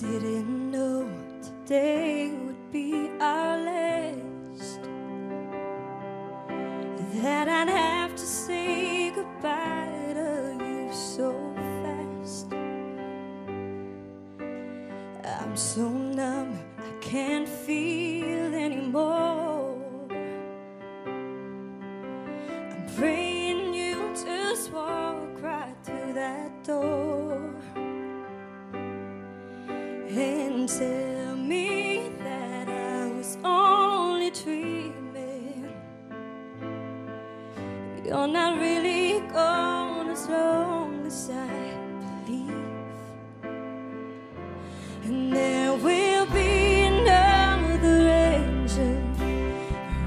didn't know today would be our last, that I'd have to say goodbye to you so fast. I'm so numb, I can't feel anymore. I'm praying you just walk right through that door and tell me that I was only dreaming. You're not really gone as long as I believe. And there will be another angel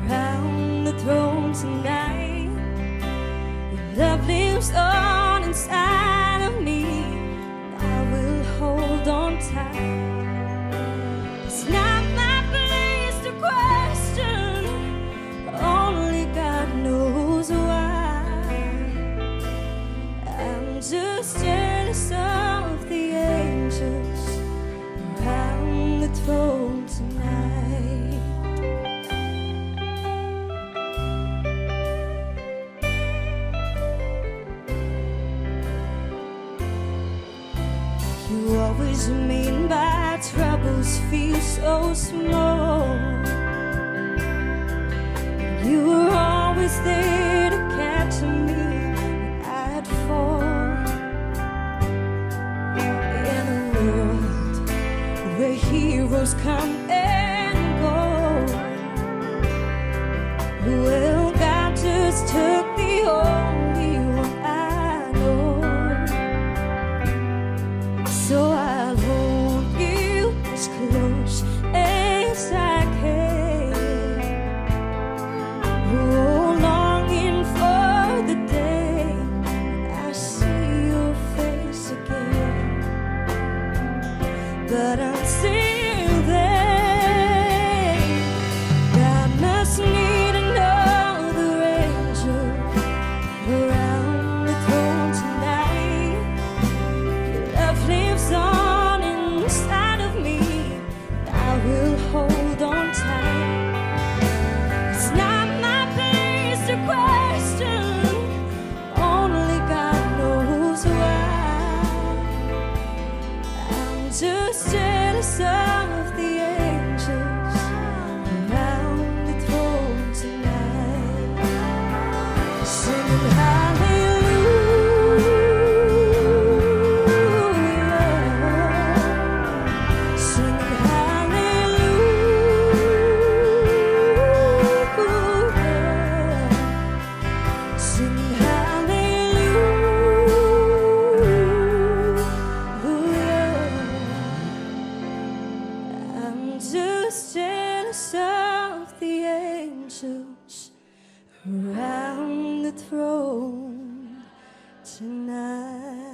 around the throne tonight. Your love lives on inside of me. I will hold on tight. Just jealous of the angels around the throne tonight. You always mean my troubles feel so small. You were always there to catch me when I'd fall. Where heroes come and go, well, God just took the only one I know. So I'll hold you as close as I can. Oh, longing for the day I see your face again. But I'm till then, I must need another angel around the throne tonight. Your love lives on inside of me. I will hold on tight. It's not my place to question. Only God knows why. I'm just jealous of the angels around the throne tonight, singing hallelujah, singing hallelujah, singing hallelujah. Just jealous of the angels around the throne tonight.